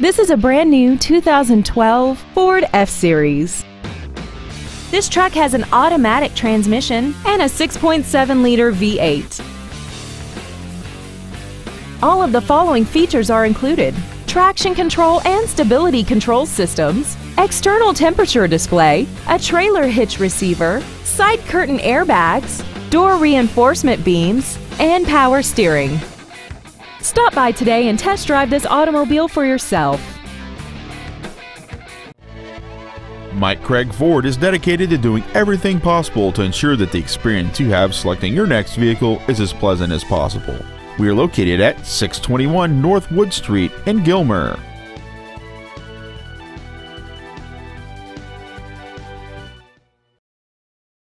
This is a brand new 2012 Ford F-Series. This truck has an automatic transmission and a 6.7-liter V8. All of the following features are included: traction control and stability control systems, external temperature display, a trailer hitch receiver, side curtain airbags, door reinforcement beams, and power steering. Stop by today and test drive this automobile for yourself. Mike Craig Ford is dedicated to doing everything possible to ensure that the experience you have selecting your next vehicle is as pleasant as possible. We are located at 621 North Wood Street in Gilmer.